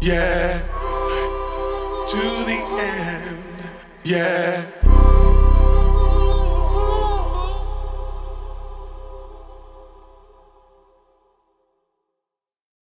Yeah, to the end, yeah.